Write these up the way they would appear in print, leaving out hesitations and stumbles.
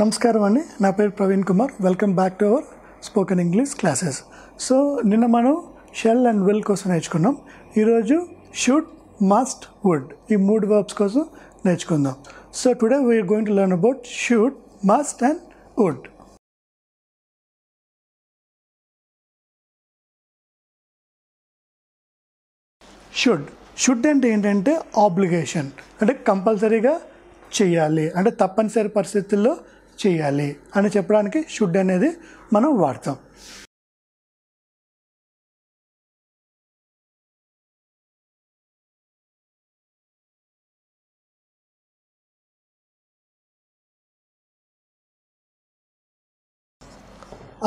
నమస్కారం అండి నా పేరు Praveen Kumar welcome back to our spoken English classes so నిన్న మనం షెల్ అండ్ విల్ కోసం నేర్చుకున్నాం ఈరోజు షుడ్ మస్ట్ వుడ్ ఈ మూడు వర్బ్స్ కోసం నేర్చుకుందాం so today we're going to learn about should must and would should అంటే ఏంటంటే ఆబ్లిగేషన్ అంటే కంపల్సరీగా చేయాలి అంటే తప్పనిసరి పరిస్థితుల్లో చేయాలి అని చెప్పడానికి షుడ్ అనేది మనం వాడతాం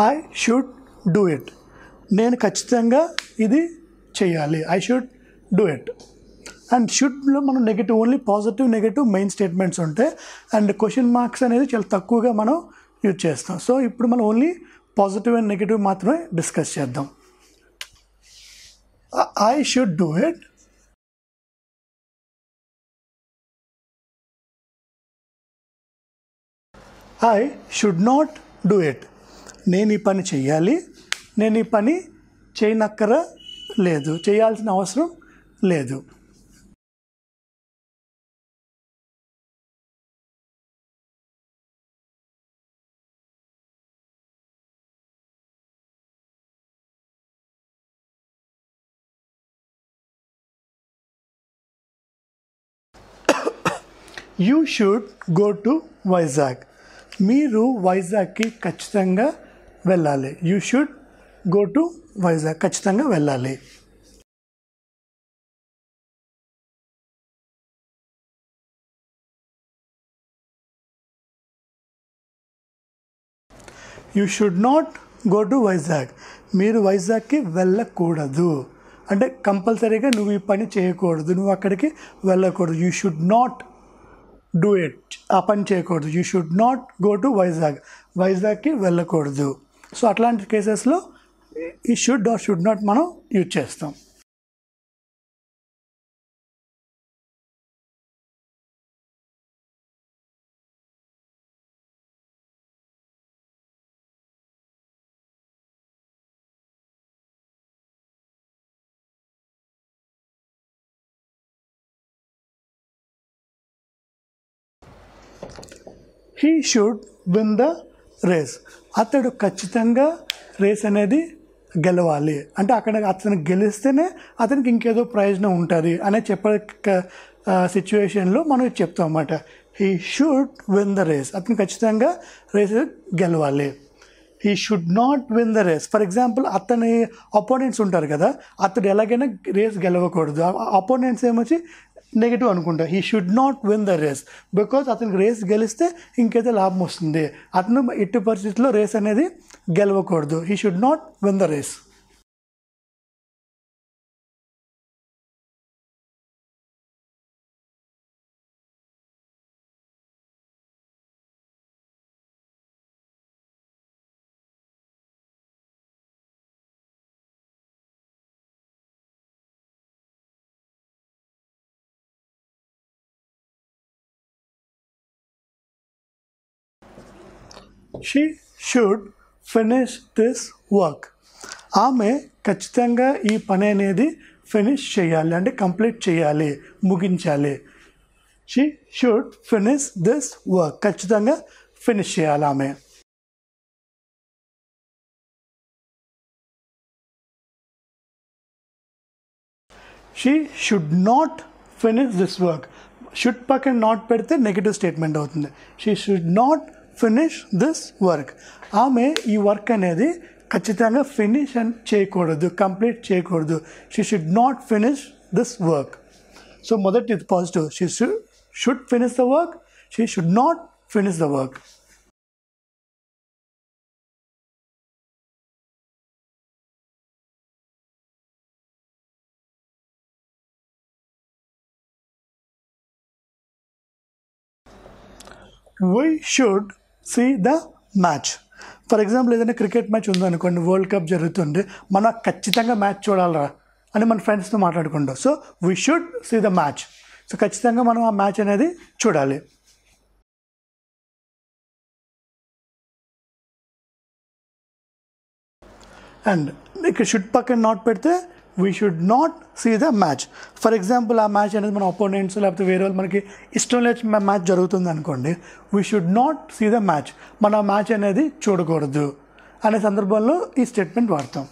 I should do it నేను ఖచ్చితంగా ఇది చేయాలి I should do it And should లో మనం negative only positive negative main statements ఉంటాయి అండ్ క్వశ్చన్ మార్క్స్ అనేది చాలా తక్కువగా మనం యూజ్ చేస్తాం సో ఇప్పుడు మనం ఓన్లీ పాజిటివ్ అండ్ నెగటివ్ మాత్రమే డిస్కస్ చేద్దాం I should do it I should not do it నేను ఈ పని చేయాలి నేను ఈ పని చేయనక్కర లేదు చేయాల్సిన అవసరం లేదు You should go to Vizag. మీరు వైజాగ్కి ఖచ్చితంగా వెళ్ళాలి You should go to Vizag. ఖచ్చితంగా వెళ్ళాలి You should not go to Vizag. మీరు వైజాగ్కి వెళ్ళకూడదు అంటే కంపల్సరీగా నువ్వు ఈ పని చేయకూడదు నువ్వు అక్కడికి వెళ్ళకూడదు You should not do it apani cheyakoodu you should not go to Vizag ki vellakoodu so atlanti cases lo you should or should not manam use chestam He should win the race. అతడు ఖచ్చితంగా race అనేది గెలవాలి అంటే అక్కడ అతను గెలిస్తేనే అతనికి ఇంకేదో ప్రయోజనం ఉంటుంది అనే చెప్పే సిచ్యువేషన్లో మనం చెప్తాం అన్నమాట He should win the race. అతను ఖచ్చితంగా రేస్ గెలవాలి He should not win the race. For example, అతని అపోనెంట్స్ ఉంటారు కదా అతడు ఎలాగైనా రేస్ గెలవకూడదు అపోనెంట్స్ ఏమొచ్చి నెగటివ్ అనుకుంటా He should not win the race because అతనికి రేస్ గెలిస్తే ఇంకేదో లాభం వస్తుంది అతను ఎట్టి పరిస్థితుల్లో రేస్ అనేది గెలవకూడదు He should not win the race She should finish this work. ఆమె ఖచ్చితంగా ఈ పని అనేది ఫినిష్ చేయాలి అంటే కంప్లీట్ చేయాలి ముగించాలి She should finish this work. ఖచ్చితంగా ఫినిష్ చేయాలి ఆమె She should not finish this work. Should పక్కన not పెడితే నెగటివ్ స్టేట్మెంట్ అవుతుంది She should not finish this work ఆమె ఈ వర్క్ అనేది ఖచ్చితంగా ఫినిష్ అండ్ చేయకూడదు కంప్లీట్ చేయకూడదు She should not finish this work so మొదటిది positive She should finish the work She should not finish the work We should see the match for example ఏదైనా cricket match ఉందనుకోండి world cup జరుగుతుంది మనం ఖచ్చితంగా match చూడాలరా అని మన ఫ్రెండ్స్తో మాట్లాడుకుంటాం so we should see the match so ఖచ్చితంగా మనం ఆ మ్యాచ్ అనేది చూడాలి and like should puck and not petthe we should not see the match. For example, our match అనేది మన opponents లేకపోతే వేరే వాళ్ళు మనకి ఇష్టం లేని మ్యాచ్ జరుగుతుంది అనుకోండి, we should not see the match, మన మ్యాచ్ అనేది చూడకూడదు అనే సందర్భంలో ఈ స్టేట్మెంట్ వాడతాం.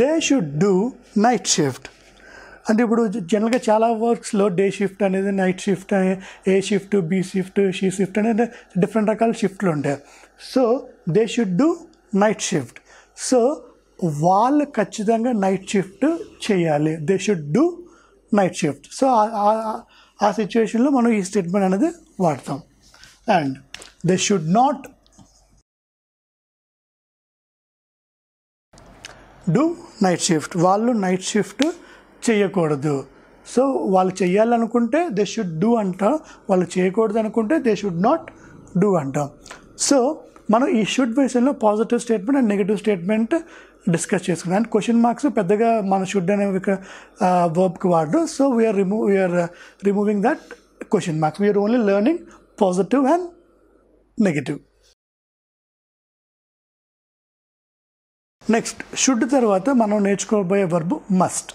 They should do night shift. And इप्पुडु जनरल गा चाला वर्क्स लो डे शिफ्ट अनेदी night shift A shift B shift C shift अनेदी डिफरेंट रकाल शिफ्ट लो उंटायि. So they should do night shift. So वाळ्ळु खच्चितंगा नाइट शिफ्ट चेयाली. They should do night shift. So आ सिचुएशन लो मनं ई स्टेटमेंट अनेदी वाडताम. And they should not do night shift. వాళ్ళు నైట్ షిఫ్ట్ చేయకూడదు. సో వాళ్ళు చేయాలనుకుంటే దే షుడ్ డూ అంట, వాళ్ళు చేయకూడదు అనుకుంటే దే షుడ్ నాట్ డూ అంట. సో మనం ఈ షుడ్ వేషన్లో positive statement and negative statement discuss చేసుకున్నాం. అండ్ క్వశ్చన్ మార్క్స్ పెద్దగా మన షుడ్ అనే వర్బ్కి వాడరు. So we're removing that question marks. We are only learning positive and negative. Next should తర్వాత మనం నేర్చుకోబోయే వర్బ్ మస్ట్.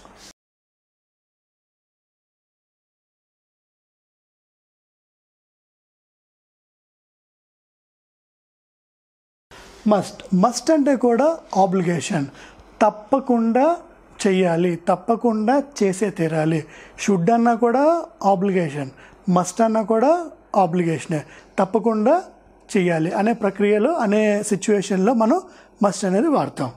మస్ట్ అంటే కూడా ఆబ్లిగేషన్, తప్పకుండా చేయాలి, తప్పకుండా చేసే తీరాలి. షుడ్ అన్నా కూడా ఆబ్లిగేషన్, మస్ట్ అన్నా కూడా ఆబ్లిగేషనే, తప్పకుండా చేయాలి అనే ప్రక్రియలో అనే సిచ్యువేషన్లో మనం మస్ట్ అనేది వాడతాం.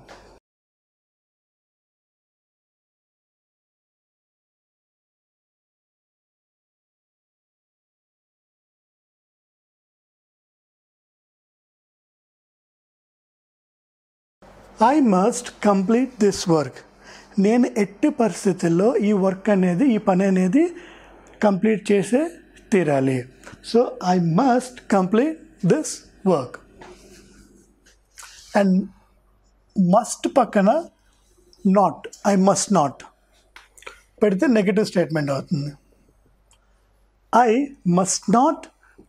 I must complete this work. నేను ఎట్టి పరిస్థితుల్లో ఈ వర్క్ అనేది, ఈ పని అనేది కంప్లీట్ చేసే తీరాలి. So I must complete this work. And must పక్కన నాట్, ఐ మస్ట్ నాట్ పెడితే నెగటివ్ స్టేట్మెంట్ అవుతుంది. I must not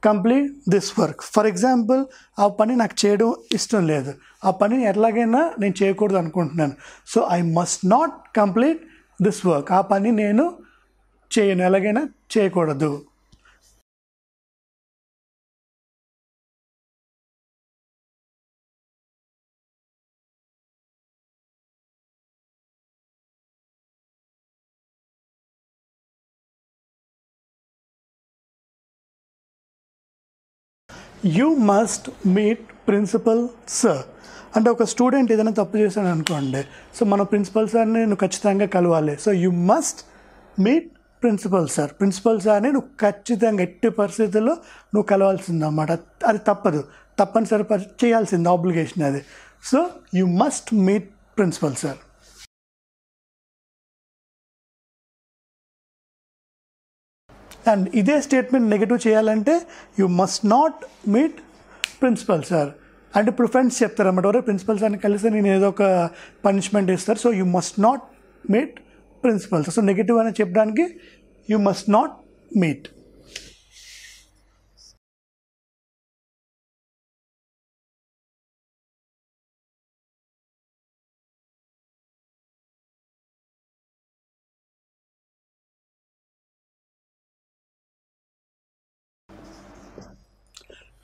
complete this work. For example, ఆ పని నాకు చేయడం ఇష్టం లేదు, ఆ పని ఎట్లాగైనా నేను చేయకూడదు అనుకుంటున్నాను. So I must not complete this work. ఆ పని నేను చేయను, ఎలాగైనా చేయకూడదు. You must meet principal sir అంటే ఒక స్టూడెంట్ ఏదైనా తప్పు చేశాను అనుకోండి, సో మనం ప్రిన్సిపల్ సార్ని నువ్వు ఖచ్చితంగా కలవాలి. So you must meet principal sir. Principal సార్ని నువ్వు ఖచ్చితంగా ఎట్టి పరిస్థితుల్లో నువ్వు కలవాల్సిందన్నమాట. అది తప్పదు, తప్పనిసరి చేయాల్సింది, ఆబ్లిగేషన్ అది. So you must meet principal sir. And ఇదే స్టేట్మెంట్ నెగిటివ్ చేయాలంటే you must not meet principal sir. అంటే ఇప్పుడు ఫ్రెండ్స్ చెప్తారన్నమాట, ఎవరైనా ప్రిన్సిపల్ సార్ని కలిస్తే నేను ఏదో ఒక పనిష్మెంట్ ఇస్తారు. So you must not meet principal sir. So negative అని చెప్పడానికి you must not meet.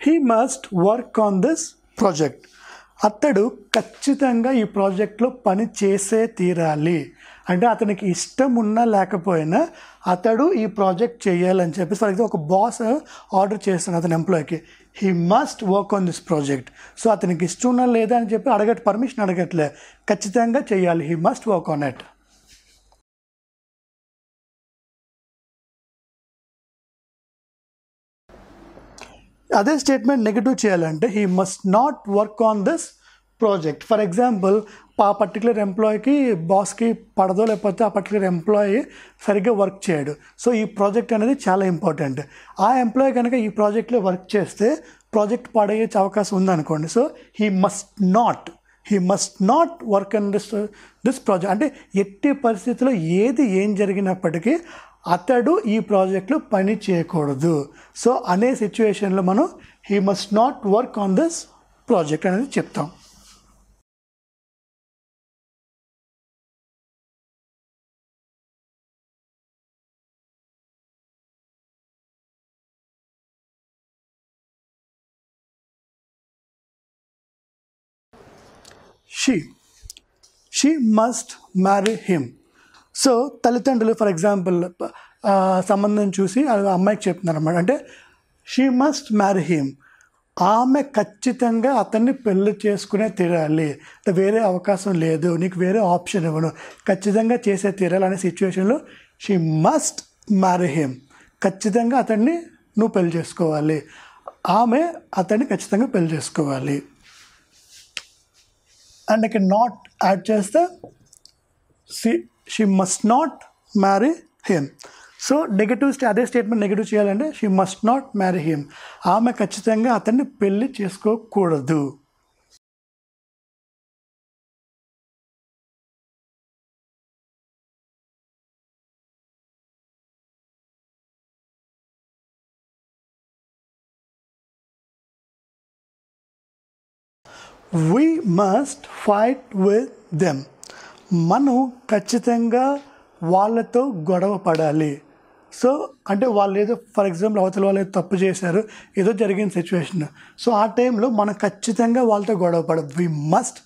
He must work on this project. అతడు ఖచ్చితంగా ఈ ప్రాజెక్ట్లో పని చేసే తీరాలి. అంటే అతనికి ఇష్టం ఉన్నా లేకపోయినా అతడు ఈ ప్రాజెక్ట్ చేయాలని చెప్పి, ఫర్ ఎగ్జాంపుల్ ఒక బాస్ ఆర్డర్ చేస్తాడు అతని ఎంప్లాయీకి, he must work on this project. So అతనికి ఇష్టం ఉన్నా లేదా అని చెప్పి పర్మిషన్ అడగట్లే, ఖచ్చితంగా చేయాలి. He must work on it. అదే స్టేట్మెంట్ నెగిటివ్ చేయాలంటే he must not work on this project. For example, ఆ పర్టికులర్ ఎంప్లాయీకి బాస్కి పడదో, లేకపోతే ఆ పర్టికులర్ ఎంప్లాయీ సరిగ్గా వర్క్ చేయడు. సో ఈ ప్రాజెక్ట్ అనేది చాలా ఇంపార్టెంట్. ఆ ఎంప్లాయీ కనుక ఈ ప్రాజెక్ట్లో వర్క్ చేస్తే ప్రాజెక్ట్ పాడయ్యే అవకాశం ఉందనుకోండి. So he must not, he must not work on this project. అంటే ఎట్టి పరిస్థితిలో ఏది ఏం జరిగినప్పటికీ అతడు ఈ ప్రాజెక్ట్లో పని చేయకూడదు. సో అనే సిచ్యువేషన్లో మనం he must not work on this project అనేది చెప్తాం. She must marry him. So తల్లిదండ్రులు ఫర్ ఎగ్జాంపుల్ సంబంధం చూసి అమ్మాయికి చెప్తున్నారు అన్నమాట. అంటే షీ మస్ట్ మ్యారీ హిమ్, ఆమె ఖచ్చితంగా అతన్ని పెళ్లి చేసుకునే తీరాలి, వేరే అవకాశం లేదు, నీకు వేరే ఆప్షన్ ఇవ్వను, ఖచ్చితంగా చేసే తీరాలి అనే సిచ్యువేషన్లో షీ మస్ట్ మ్యారీ హిమ్, ఖచ్చితంగా అతన్ని నువ్వు పెళ్లి చేసుకోవాలి, ఆమె అతన్ని ఖచ్చితంగా పెళ్లి చేసుకోవాలి. అండ్ ఇక్కడ నాట్ యాడ్ చేస్తే she must not marry him. So negative అదే స్టేట్మెంట్ నెగటివ్ చేయాలంటే she must not marry him, ఆమె ఖచ్చితంగా అతన్ని పెళ్లి చేసుకోకూడదు. We must fight with them. మనం ఖచ్చితంగా వాళ్ళతో గొడవ పడాలి. సో అంటే వాళ్ళు ఏదో ఫర్ ఎగ్జాంపుల్ అవతల వాళ్ళు ఏదో తప్పు చేశారు, ఏదో జరిగిన సిచ్యువేషన్, సో ఆ టైంలో మనం ఖచ్చితంగా వాళ్ళతో గొడవ పడదు. We must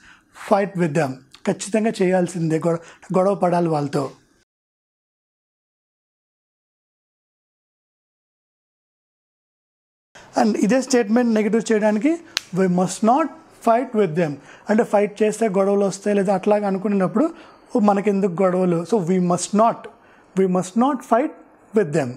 fight with them, ఖచ్చితంగా చేయాల్సిందే, గొడవ పడాలి వాళ్ళతో. అండ్ ఇదే స్టేట్మెంట్ నెగిటివ్ చేయడానికి we must not fight with them, అంటే ఫైట్ చేస్తే గొడవలు వస్తాయి లేదా అట్లాగా అనుకునేటప్పుడు మనకెందుకు గొడవలు, so we must not fight with them.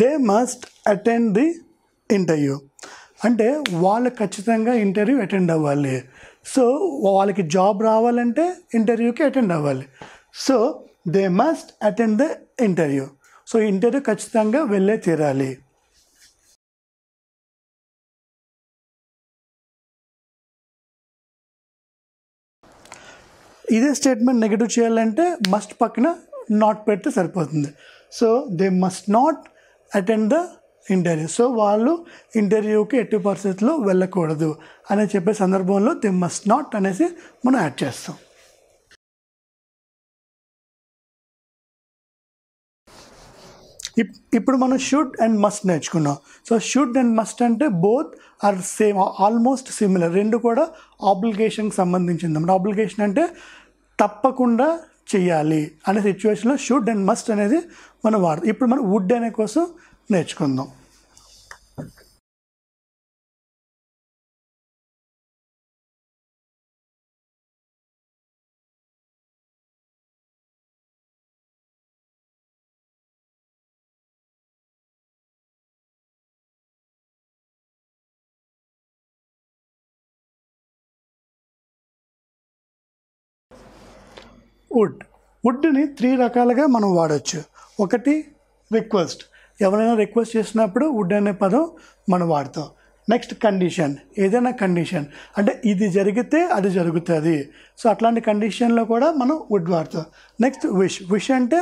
They must attend the interview, అంటే వాళ్ళు ఖచ్చితంగా ఇంటర్వ్యూ అటెండ్ అవ్వాలి. సో వాళ్ళకి జాబ్ రావాలంటే ఇంటర్వ్యూకి అటెండ్ అవ్వాలి. So they must attend the interview, so interview ఖచ్చితంగా వెళ్ళే తీరాలి. ఇదే స్టేట్మెంట్ నెగటివ్ చేయాలంటే మస్ట్ పక్కన నాట్ పెడితే సరిపోతుంది. So they must not attend the interview, so వాళ్ళు ఇంటర్వ్యూకి ఎట్టి పరిస్థితుల్లో వెళ్ళకూడదు అని చెప్పే సందర్భంలో దే మస్ట్ నాట్ అనేసి మనం యాడ్ చేస్తాం. ఇప్పుడు మనం షుడ్ అండ్ మస్ట్ నేర్చుకున్నాం. సో షుడ్ అండ్ మస్ట్ అంటే both are same, almost similar, రెండు కూడా ఆబ్లిగేషన్కి సంబంధించింది. మన ఆబ్లిగేషన్ అంటే తప్పకుండా చేయాలి అనే సిచ్యువేషన్లో షుడ్ అండ్ మస్ట్ అనేది మనం వాడతాం. ఇప్పుడు మనం వుడ్ అనే కోసం నేర్చుకుందాం. వుడ్ని త్రీ రకాలుగా మనం వాడచ్చు. ఒకటి రిక్వెస్ట్, ఎవరైనా రిక్వెస్ట్ చేసినప్పుడు వుడ్ అనే పదం మనం వాడతాం. నెక్స్ట్ కండిషన్, ఏదైనా కండిషన్ అంటే ఇది జరిగితే అది జరుగుతుంది, సో అట్లాంటి కండిషన్లో కూడా మనం వుడ్ వాడతాం. నెక్స్ట్ విష్, విష్ అంటే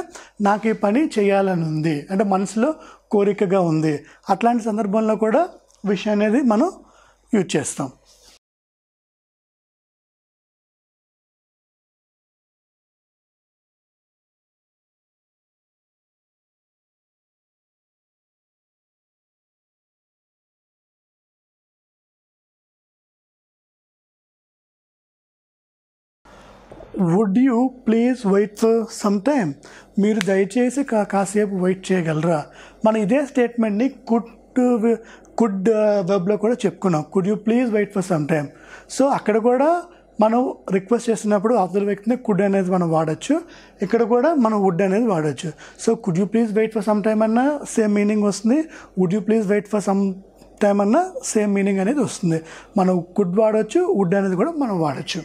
నాకు ఈ పని చేయాలని ఉంది, అంటే మనసులో కోరికగా ఉంది, అట్లాంటి సందర్భంలో కూడా విష్ అనేది మనం యూజ్ చేస్తాం. Would you please wait for some time, మీరు దయచేసి కాసేపు వెయిట్ చేయగలరా. మనం ఇదే స్టేట్మెంట్ని కుడ్ వెబ్లో కూడా చెప్పుకున్నాం, could you please wait for some time. So అక్కడ కూడా మనం రిక్వెస్ట్ చేసినప్పుడు అవతల వ్యక్తిని కుడ్ అనేది మనం వాడచ్చు. ఇక్కడ కూడా మనం వుడ్ అనేది వాడచ్చు. So could you please wait for some time అన్న సేమ్ మీనింగ్ వస్తుంది, would you please wait for some time అన్న సేమ్ మీనింగ్ అనేది వస్తుంది. మనం కుడ్ వాడచ్చు, వుడ్ అనేది కూడా మనం వాడచ్చు.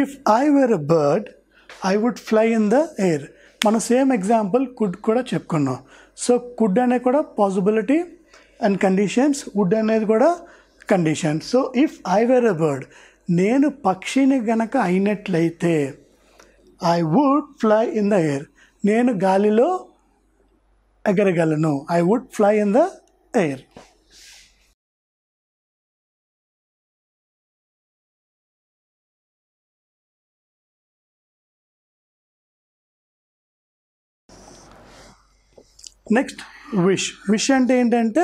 If I were a bird, I would fly in the air. Manu same example could kuda chepkunnam. So could ane kuda possibility and conditions, would ane kuda conditions. So if I were a bird, nenu pakshini ganaka ainatlaithe, I would fly in the air. Nenu galilo agaragalanu, I would fly in the air. Next wish. Wish అంటే ఏంటంటే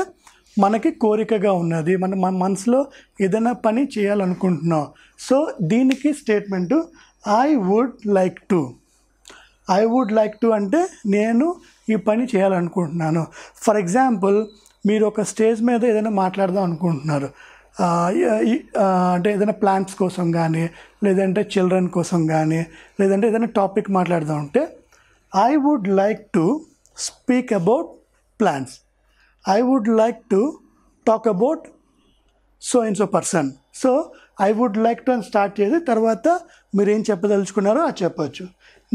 మనకి కోరికగా ఉన్నది, మన మనసులో ఏదైనా పని చేయాలనుకుంటున్నాం. సో దీనికి statement I would like to. I would like to అంటే నేను ఈ పని చేయాలనుకుంటున్నాను. ఫర్ ఎగ్జాంపుల్, మీరు ఒక స్టేజ్ మీద ఏదైనా మాట్లాడదాం అనుకుంటున్నారు, అంటే ఏదైనా ప్లాంట్స్ కోసం కానీ, లేదంటే చిల్డ్రన్ కోసం కానీ, లేదంటే ఏదైనా టాపిక్ మాట్లాడదాం అంటే I would like to speak about plants, I would like to talk about so and so person. So I would like to and start cheyadi tarvata meer em cheppadalchukunnaro aa cheppochu.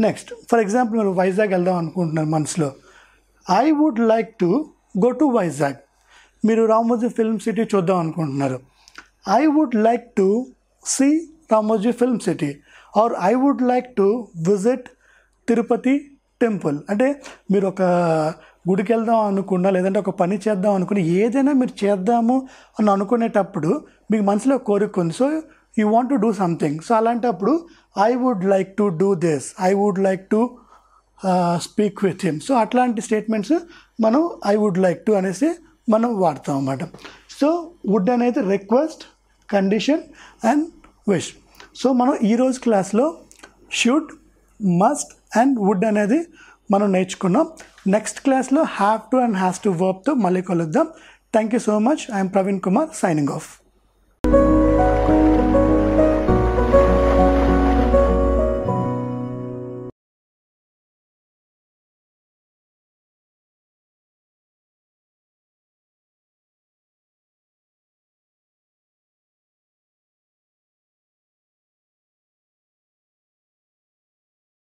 Next, for example, meer Vizag eldam anukuntunnaru manaslo, I would like to go to Vizag. Meer Ramoji Film City chuddam anukuntunnaru, I would like to see Ramoji Film City, or I would like to visit Tirupati temple. అంటే మీరు ఒక గుడికి వెళ్దాం అనుకున్నా, లేదంటే ఒక పని చేద్దాం అనుకుని, ఏదైనా మీరు చేద్దాము అని అనుకునేటప్పుడు మీకు మనసులో కోరిక ఉంది. So you want to do something. So అలాంటప్పుడు I would like to do this, I would like to speak with him. So అట్లాంటి స్టేట్మెంట్స్ మనం ఐ వుడ్ లైక్ టు అనేసి మనం వాడతాం అన్నమాట. సో వుడ్ అనేది request, condition and wish. So మనం ఈరోజు క్లాస్లో షుడ్, మస్ట్ అండ్ వుడ్ అనేది మనం నేర్చుకున్నాం. నెక్స్ట్ క్లాస్లో have to and has to వర్బ్తో మళ్ళీ కలుద్దాం. Thank you so much. I'm Praveen Kumar, signing of.